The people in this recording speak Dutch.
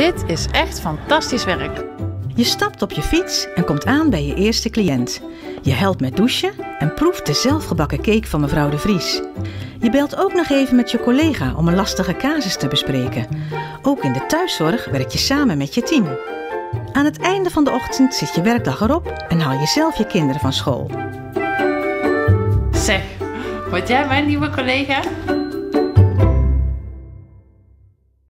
Dit is echt fantastisch werk. Je stapt op je fiets en komt aan bij je eerste cliënt. Je helpt met douchen en proeft de zelfgebakken cake van mevrouw De Vries. Je belt ook nog even met je collega om een lastige casus te bespreken. Ook in de thuiszorg werk je samen met je team. Aan het einde van de ochtend zit je werkdag erop en haal je zelf je kinderen van school. Zeg, word jij mijn nieuwe collega?